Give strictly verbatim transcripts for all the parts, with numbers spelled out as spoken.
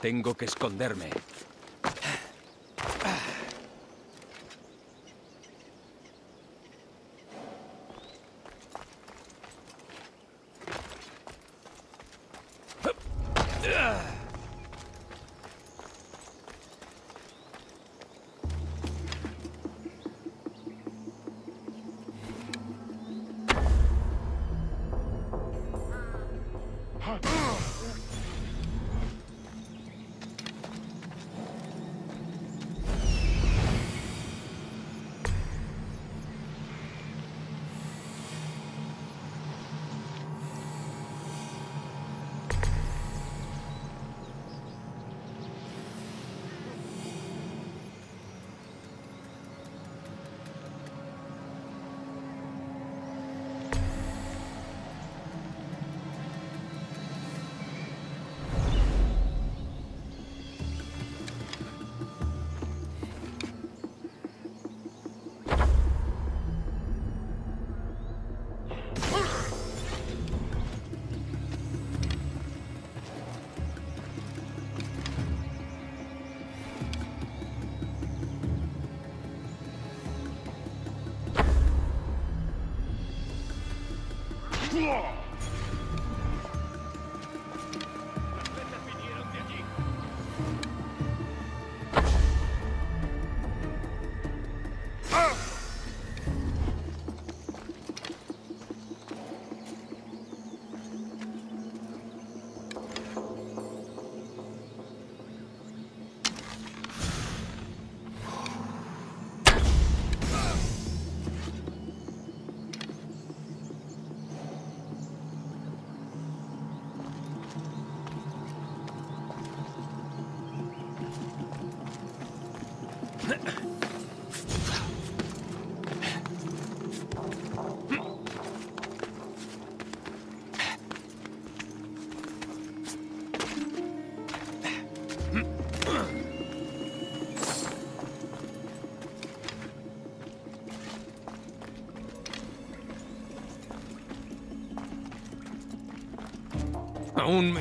Tengo que esconderme.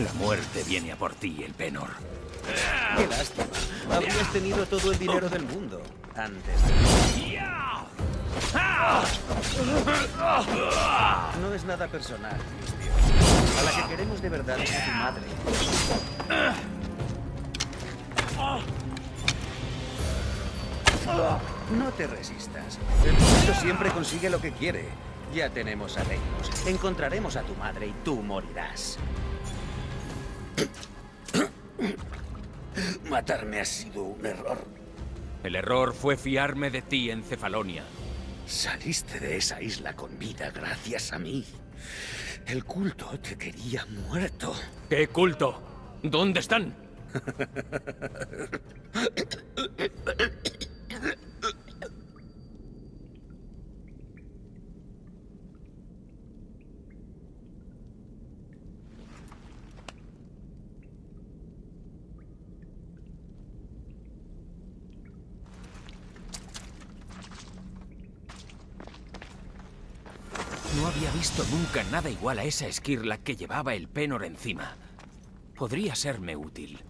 La muerte viene a por ti, Elpenor. Qué lástima. Habrías tenido todo el dinero del mundo antes de... No es nada personal, Christian. A la que queremos de verdad es tu madre. No te resistas. El mundo siempre consigue lo que quiere. Ya tenemos a Deimos. Encontraremos a tu madre y tú morirás. Matarme ha sido un error. El error fue fiarme de ti en Cefalonia. Saliste de esa isla con vida gracias a mí. El culto te quería muerto. ¿Qué culto? ¿Dónde están? Visto nunca nada igual a esa esquirla que llevaba el Penor encima. Podría serme útil.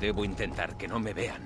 Debo intentar que no me vean.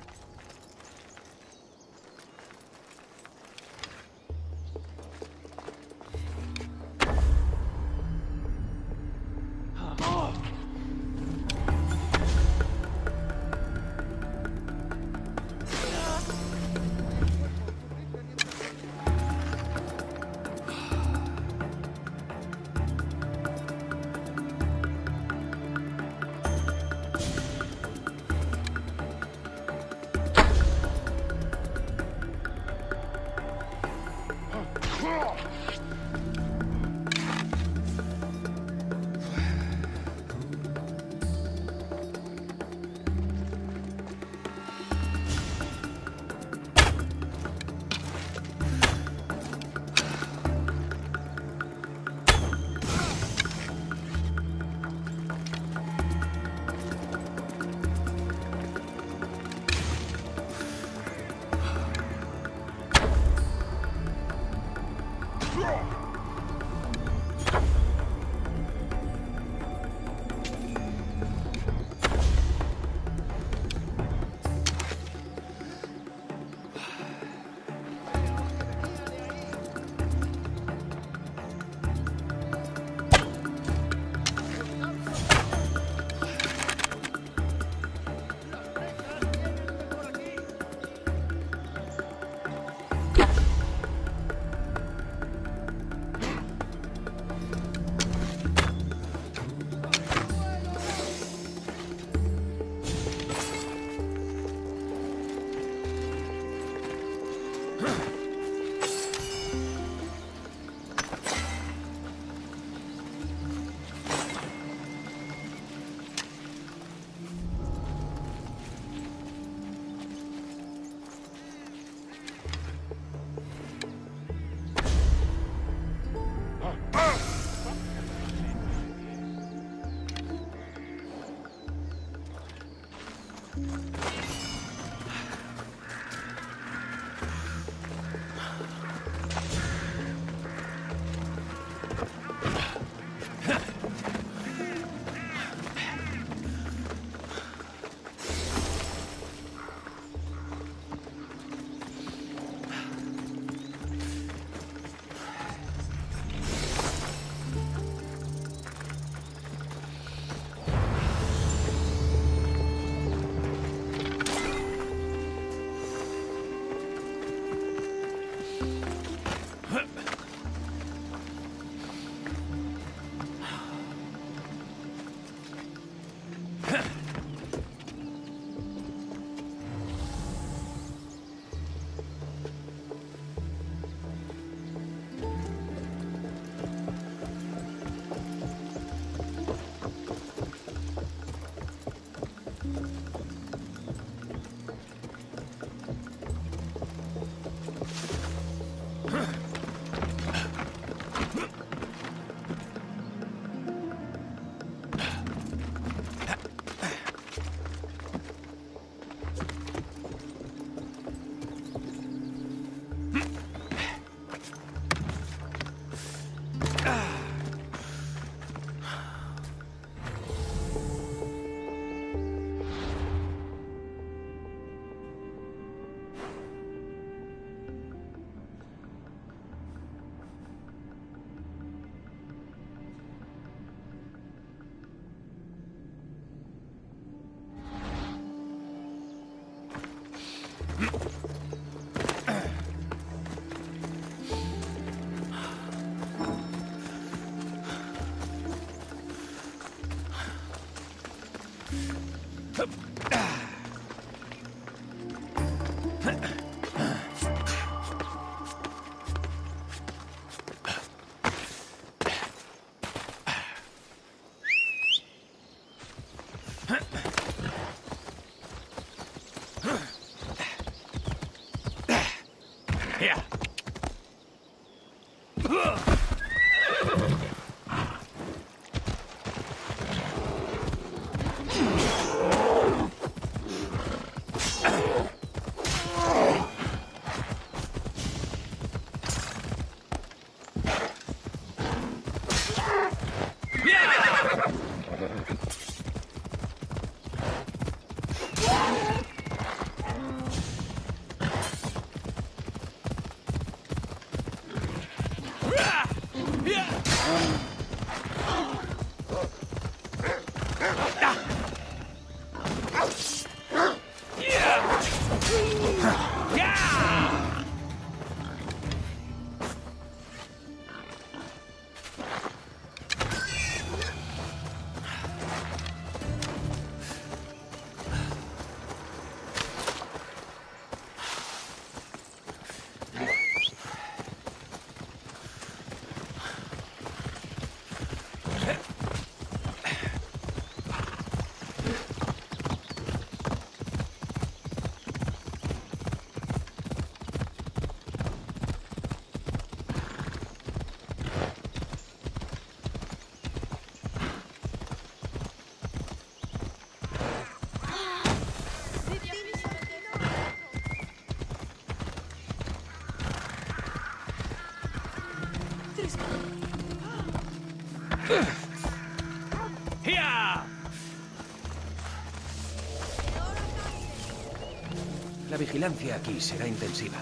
La vigilancia aquí será intensiva.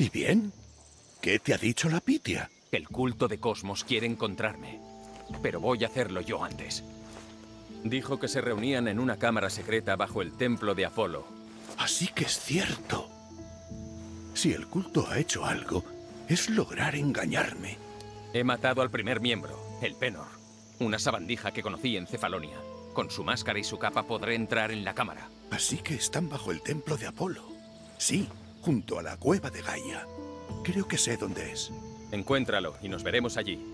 ¿Y bien? ¿Qué te ha dicho la Pitia? El culto de Cosmos quiere encontrarme, pero voy a hacerlo yo antes. Dijo que se reunían en una cámara secreta bajo el templo de Apolo. Así que es cierto. Si el culto ha hecho algo, es lograr engañarme. He matado al primer miembro, Elpenor, una sabandija que conocí en Cefalonia. Con su máscara y su capa podré entrar en la cámara. Así que están bajo el templo de Apolo. Sí. Junto a la cueva de Gaia. Creo que sé dónde es. Encuéntralo y nos veremos allí.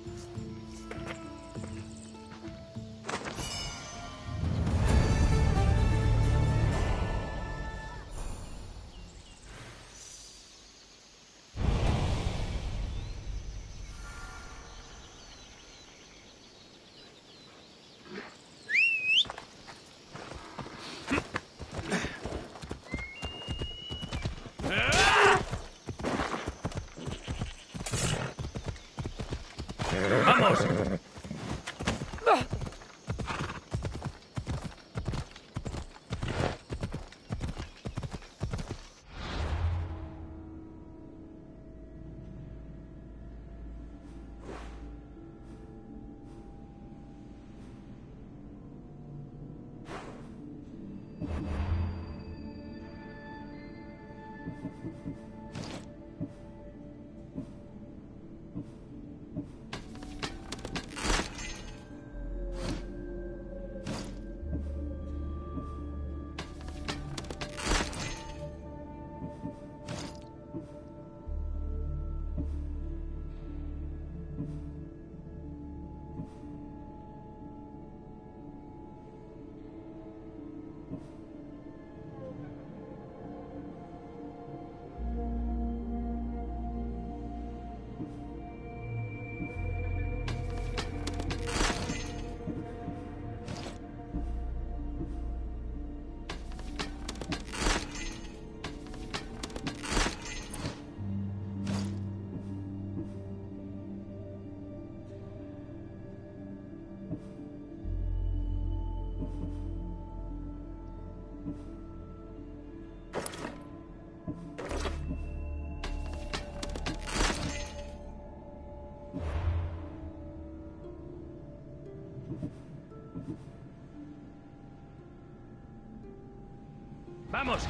¡Vamos!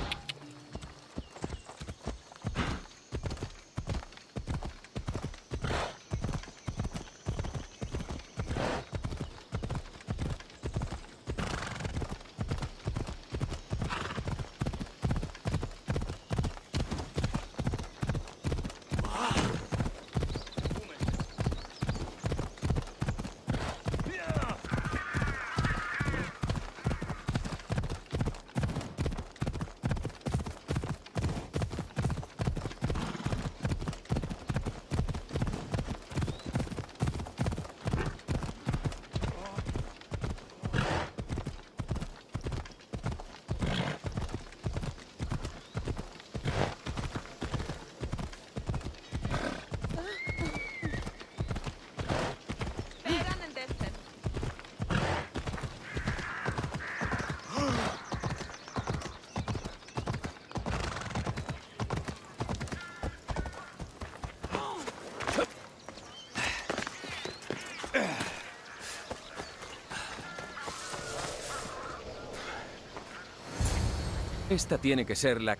Esta tiene que ser la...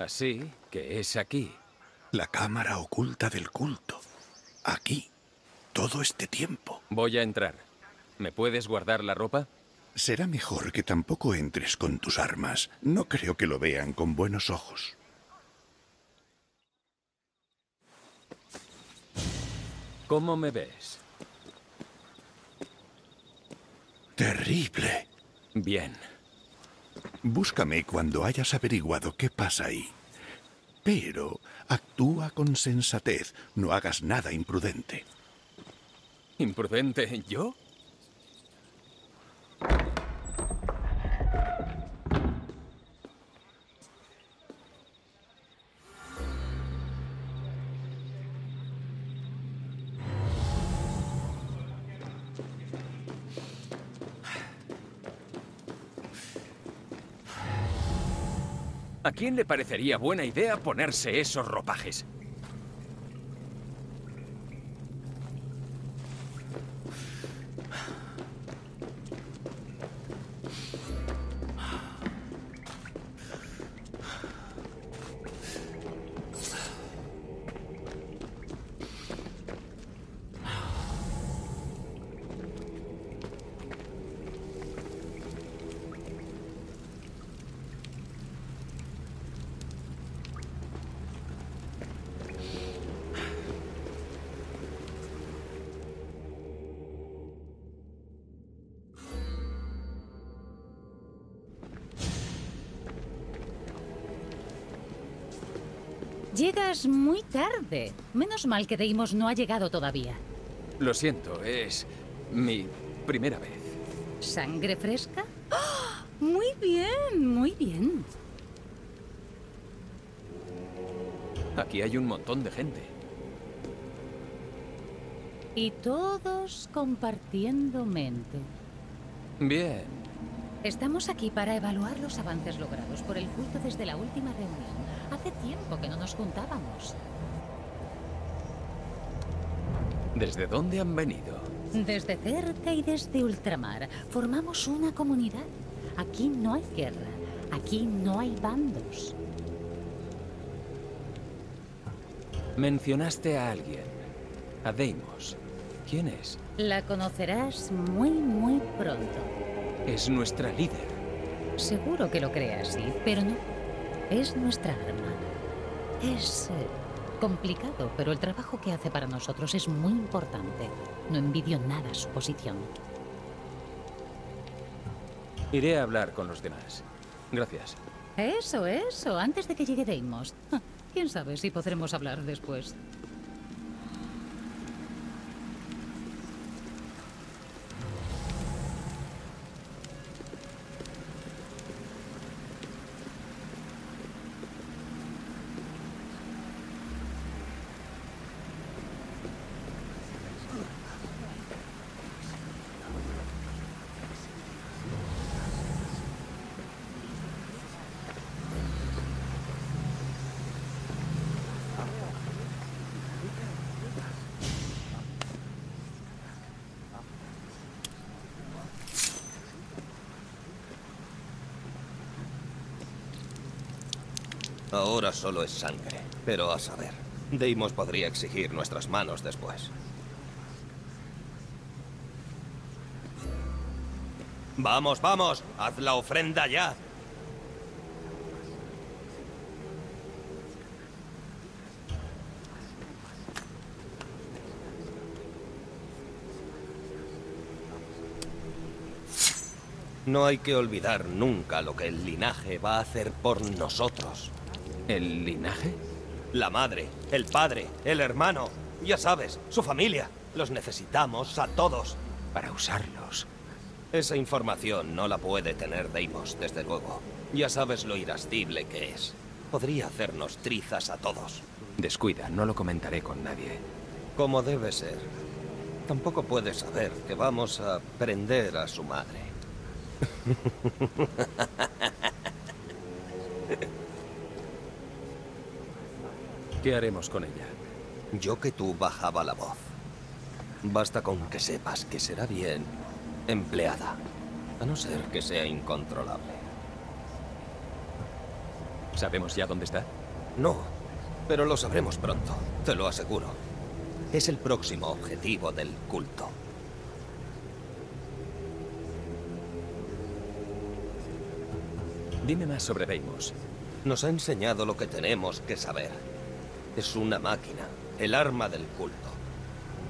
Así que es aquí. La cámara oculta del culto. Aquí. Todo este tiempo. Voy a entrar. ¿Me puedes guardar la ropa? Será mejor que tampoco entres con tus armas. No creo que lo vean con buenos ojos. ¿Cómo me ves? Terrible. Bien. Búscame cuando hayas averiguado qué pasa ahí. Pero actúa con sensatez, no hagas nada imprudente. ¿Imprudente yo? ¿A quién le parecería buena idea ponerse esos ropajes? Llegas muy tarde. Menos mal que Deimos no ha llegado todavía. Lo siento, es mi primera vez. ¿Sangre fresca? ¡Oh! Muy bien, muy bien. Aquí hay un montón de gente. Y todos compartiendo mente. Bien. Estamos aquí para evaluar los avances logrados por el culto desde la última reunión. Hace tiempo que no nos juntábamos. ¿Desde dónde han venido? Desde cerca y desde ultramar. Formamos una comunidad. Aquí no hay guerra. Aquí no hay bandos. Mencionaste a alguien. A Deimos. ¿Quién es? La conocerás muy, muy pronto. Es nuestra líder. Seguro que lo creas, sí, pero no. Es nuestra arma. Es eh, complicado, pero el trabajo que hace para nosotros es muy importante. No envidio nada su posición. Iré a hablar con los demás. Gracias. Eso, eso. Antes de que llegue Deimos. Quién sabe si podremos hablar después. Ahora solo es sangre, pero a saber, Deimos podría exigir nuestras manos después. ¡Vamos, vamos! ¡Haz la ofrenda ya! No hay que olvidar nunca lo que el linaje va a hacer por nosotros. ¿El linaje? La madre, el padre, el hermano, ya sabes, su familia. Los necesitamos a todos. Para usarlos. Esa información no la puede tener Deimos, desde luego. Ya sabes lo irascible que es. Podría hacernos trizas a todos. Descuida, no lo comentaré con nadie. Como debe ser. Tampoco puede saber que vamos a prender a su madre. ¿Qué haremos con ella? Yo que tú bajaba la voz. Basta con que sepas que será bien empleada, a no ser que sea incontrolable. ¿Sabemos ya dónde está? No, pero lo sabremos pronto, te lo aseguro. Es el próximo objetivo del culto. Dime más sobre Deimos. Nos ha enseñado lo que tenemos que saber. Es una máquina, el arma del culto.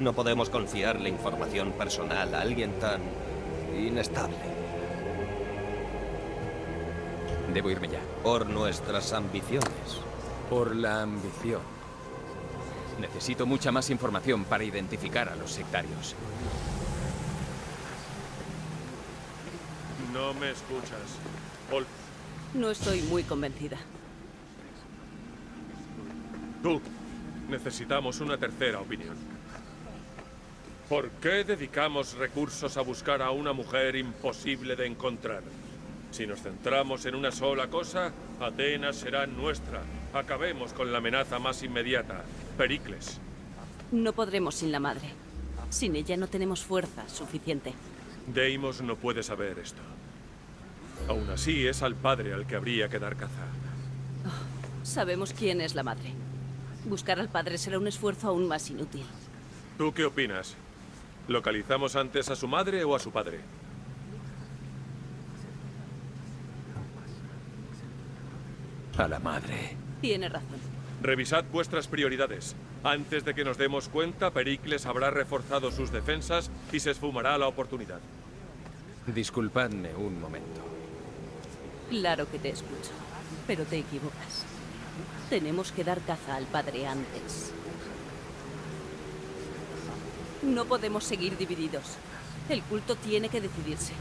No podemos confiarle información personal a alguien tan inestable. Debo irme ya. Por nuestras ambiciones. Por la ambición. Necesito mucha más información para identificar a los sectarios. No me escuchas. Paul. No estoy muy convencida. Tú, necesitamos una tercera opinión. ¿Por qué dedicamos recursos a buscar a una mujer imposible de encontrar? Si nos centramos en una sola cosa, Atenas será nuestra. Acabemos con la amenaza más inmediata, Pericles. No podremos sin la madre. Sin ella no tenemos fuerza suficiente. Deimos no puede saber esto. Aún así, es al padre al que habría que dar caza. Oh, sabemos quién es la madre. Buscar al padre será un esfuerzo aún más inútil. ¿Tú qué opinas? ¿Localizamos antes a su madre o a su padre? A la madre. Tiene razón. Revisad vuestras prioridades. Antes de que nos demos cuenta, Pericles habrá reforzado sus defensas y se esfumará la oportunidad. Disculpadme un momento. Claro que te escucho, pero te equivocas. Tenemos que dar caza al padre antes. No podemos seguir divididos. El culto tiene que decidirse.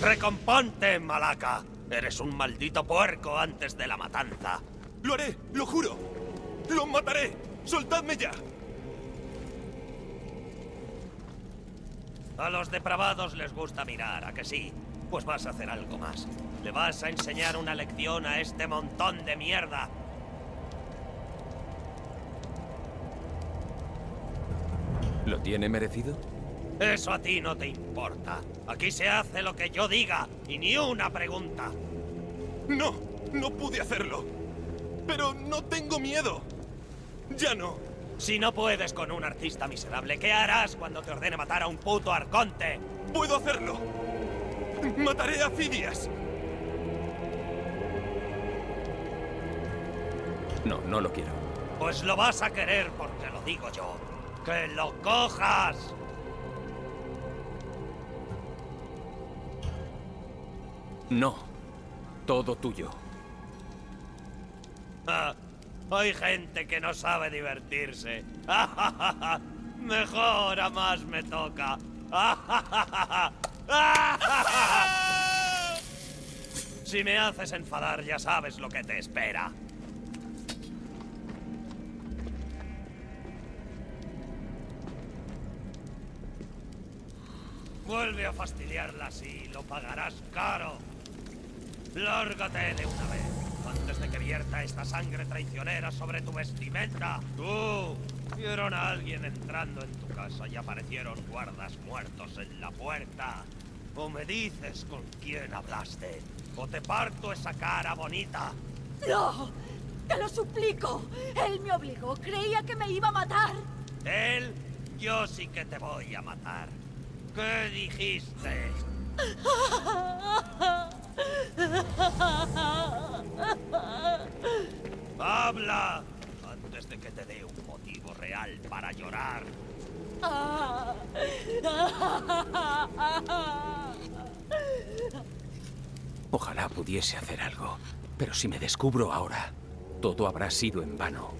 ¡Recomponte, Malaka! Eres un maldito puerco antes de la matanza. ¡Lo haré! ¡Lo juro! ¡Lo mataré! ¡Soltadme ya! A los depravados les gusta mirar, ¿a que sí? Pues vas a hacer algo más. Le vas a enseñar una lección a este montón de mierda. ¿Lo tiene merecido? Eso a ti no te importa. Aquí se hace lo que yo diga, y ni una pregunta. No, no pude hacerlo. Pero no tengo miedo. Ya no. Si no puedes con un artista miserable, ¿qué harás cuando te ordene matar a un puto arconte? ¡Puedo hacerlo! ¡Mataré a Fidias! No, no lo quiero. Pues lo vas a querer porque lo digo yo. ¡Que lo cojas! No. Todo tuyo. Ah, hay gente que no sabe divertirse. Mejor a más me toca. Si me haces enfadar, ya sabes lo que te espera. Vuelve a fastidiarla así, lo pagarás caro. Lárgate de una vez, antes de que vierta esta sangre traicionera sobre tu vestimenta. Tú, vieron a alguien entrando en tu casa y aparecieron guardas muertos en la puerta. O me dices con quién hablaste, o te parto esa cara bonita. ¡No! ¡Te lo suplico! Él me obligó, creía que me iba a matar. Él, yo sí que te voy a matar. ¿Qué dijiste? ¡Habla! Antes de que te dé un motivo real para llorar. Ojalá pudiese hacer algo, pero si me descubro ahora, todo habrá sido en vano.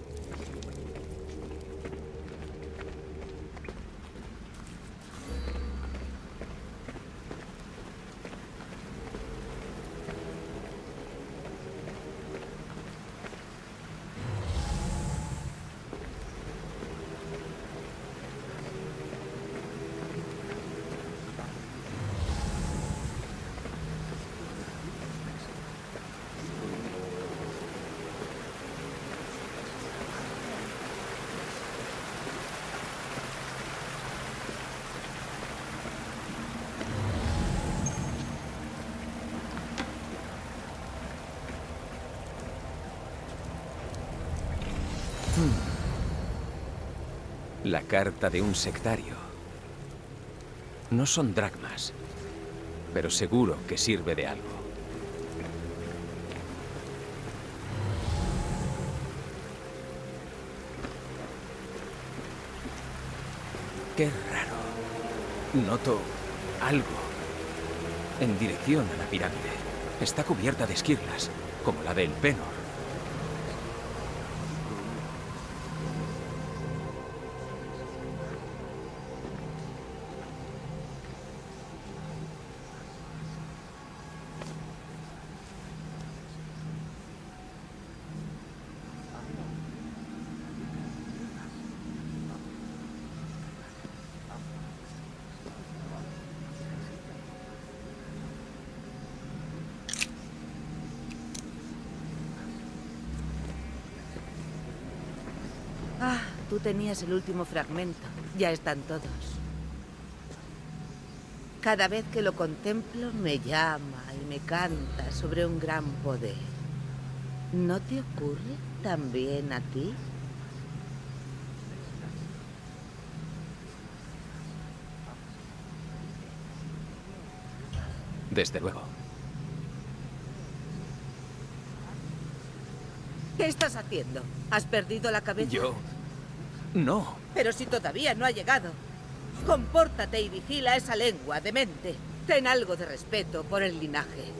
La carta de un sectario. No son dracmas, pero seguro que sirve de algo. Qué raro. Noto algo en dirección a la pirámide. Está cubierta de esquirlas, como la del Elpenor. Tenías el último fragmento. Ya están todos. Cada vez que lo contemplo me llama y me canta sobre un gran poder. ¿No te ocurre también a ti? Desde luego. ¿Qué estás haciendo? ¿Has perdido la cabeza? Yo... No. Pero si todavía no ha llegado. Compórtate y vigila esa lengua, demente. Ten algo de respeto por el linaje.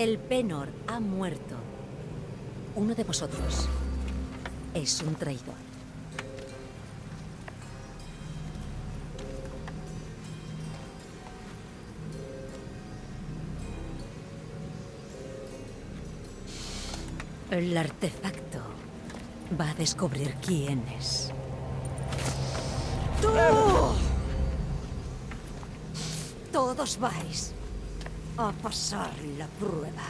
Elpenor ha muerto. Uno de vosotros es un traidor. El artefacto va a descubrir quién es. ¡Tú! Todos vais a pasar la prueba.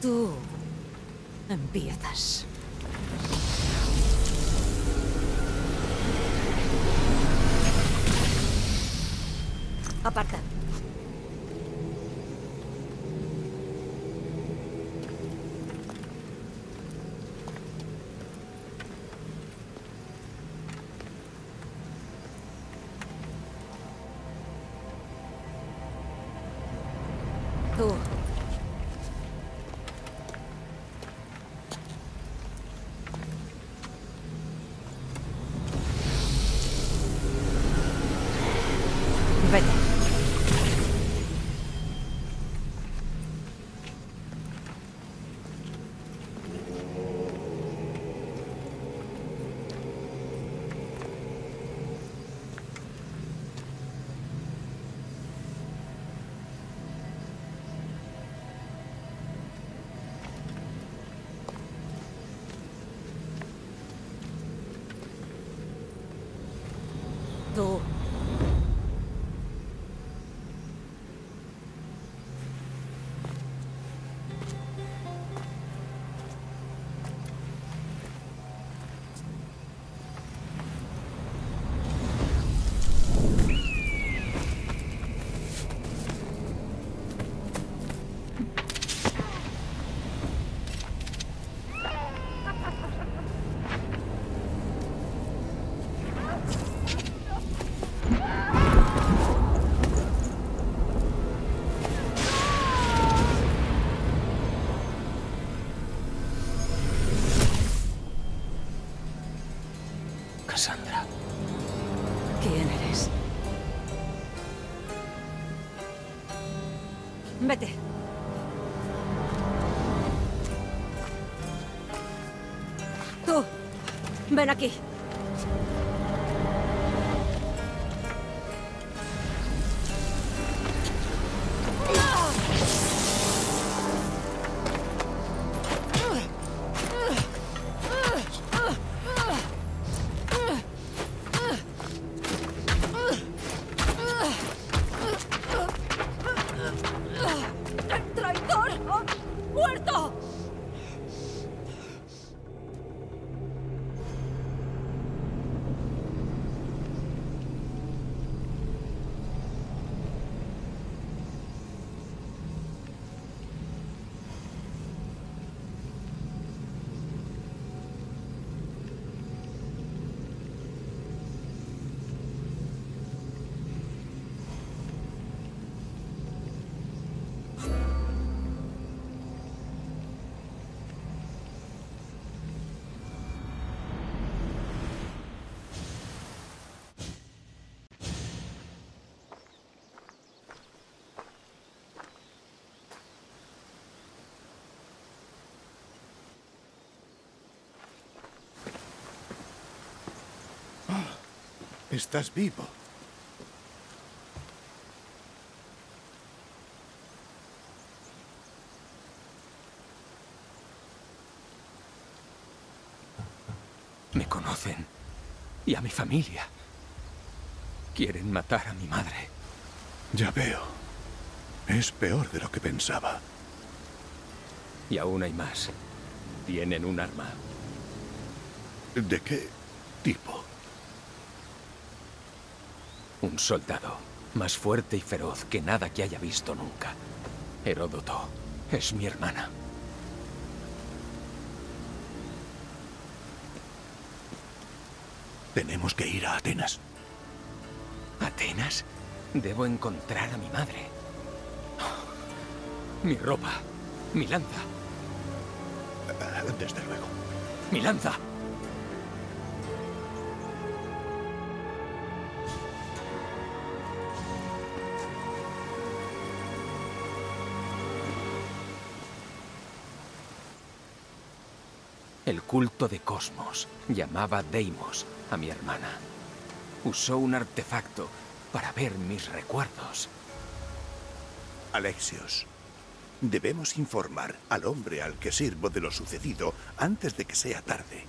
Tú empiezas. Aparta. Vete. vete. Tú, ven aquí. Estás vivo. Me conocen. Y a mi familia. Quieren matar a mi madre. Ya veo. Es peor de lo que pensaba. Y aún hay más. Tienen un arma. ¿De qué tipo? Un soldado, más fuerte y feroz que nada que haya visto nunca. Heródoto es mi hermana. Tenemos que ir a Atenas. ¿Atenas? Debo encontrar a mi madre. Mi ropa, mi lanza. Desde luego. ¡Mi lanza! El culto de Cosmos llamaba Deimos a mi hermana. Usó un artefacto para ver mis recuerdos. Alexios, debemos informar al hombre al que sirvo de lo sucedido antes de que sea tarde.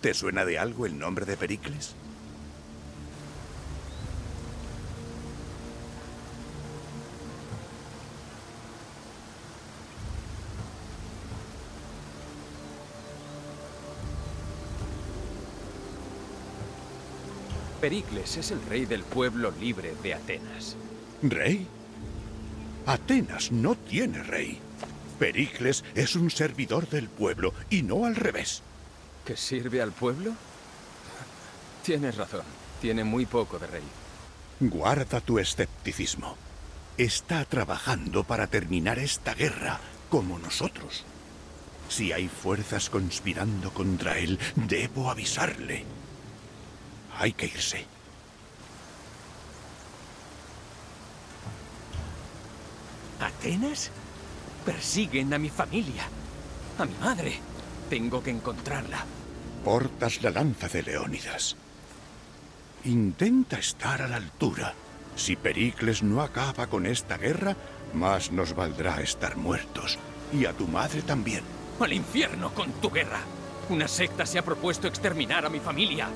¿Te suena de algo el nombre de Pericles? Pericles es el rey del pueblo libre de Atenas. ¿Rey? Atenas no tiene rey. Pericles es un servidor del pueblo y no al revés. ¿Que sirve al pueblo? Tienes razón. Tiene muy poco de rey. Guarda tu escepticismo. Está trabajando para terminar esta guerra como nosotros. Si hay fuerzas conspirando contra él, debo avisarle. Hay que irse. ¿Atenas? Persiguen a mi familia, a mi madre. Tengo que encontrarla. Portas la lanza de Leónidas. Intenta estar a la altura. Si Pericles no acaba con esta guerra, más nos valdrá estar muertos. Y a tu madre también. ¡Al infierno con tu guerra! Una secta se ha propuesto exterminar a mi familia.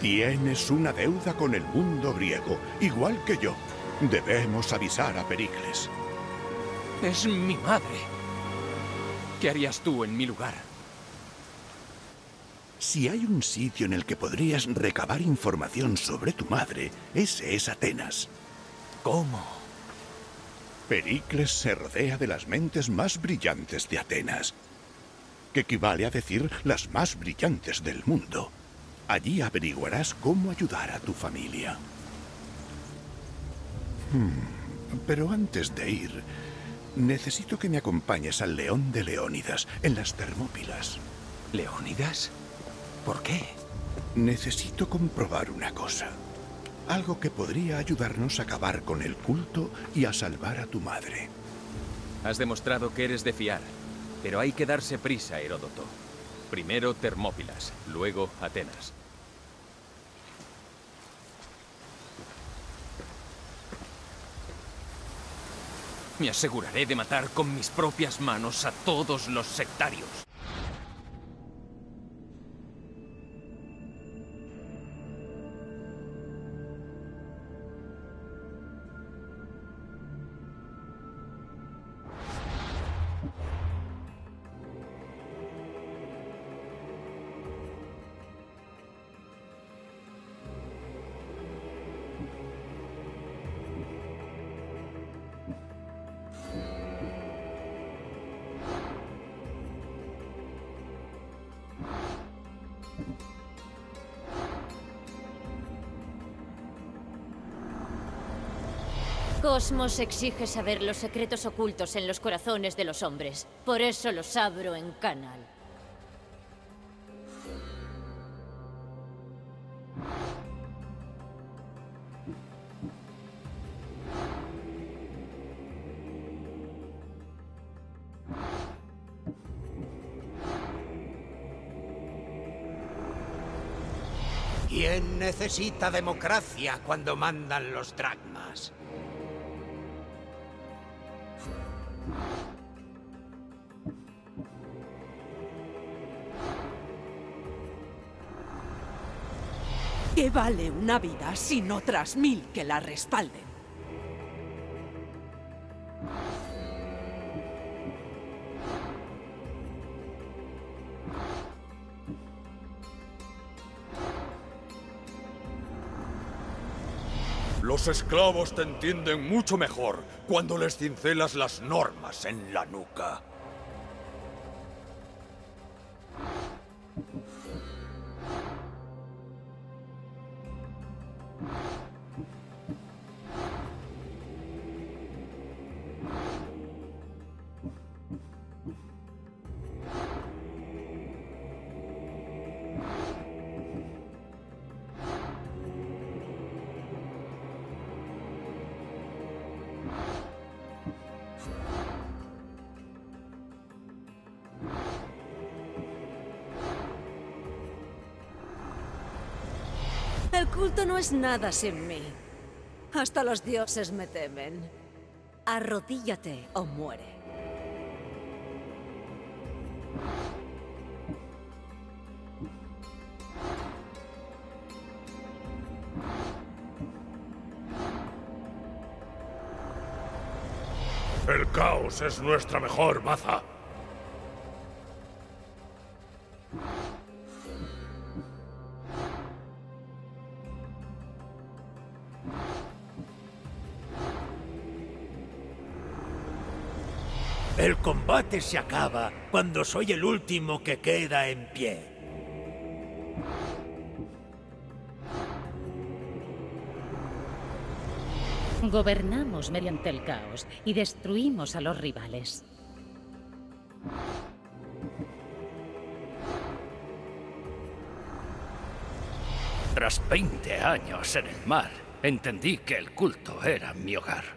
Tienes una deuda con el mundo griego, igual que yo. Debemos avisar a Pericles. Es mi madre. ¿Qué harías tú en mi lugar? Si hay un sitio en el que podrías recabar información sobre tu madre, ese es Atenas. ¿Cómo? Pericles se rodea de las mentes más brillantes de Atenas, que equivale a decir las más brillantes del mundo. Allí averiguarás cómo ayudar a tu familia. Hmm, pero antes de ir, necesito que me acompañes al león de Leónidas, en las Termópilas. ¿Leónidas? ¿Por qué? Necesito comprobar una cosa. Algo que podría ayudarnos a acabar con el culto y a salvar a tu madre. Has demostrado que eres de fiar, pero hay que darse prisa, Heródoto. Primero Termópilas, luego Atenas. Me aseguraré de matar con mis propias manos a todos los sectarios. Cosmos exige saber los secretos ocultos en los corazones de los hombres. Por eso los abro en canal. ¿Quién necesita democracia cuando mandan los dracmas? ¿Qué vale una vida sin otras mil que la respalden? Los esclavos te entienden mucho mejor cuando les cincelas las normas en la nuca. El culto no es nada sin mí. Hasta los dioses me temen. Arrodíllate o muere. El caos es nuestra mejor baza. El combate se acaba cuando soy el último que queda en pie. Gobernamos mediante el caos y destruimos a los rivales. Tras veinte años en el mar, entendí que el culto era mi hogar.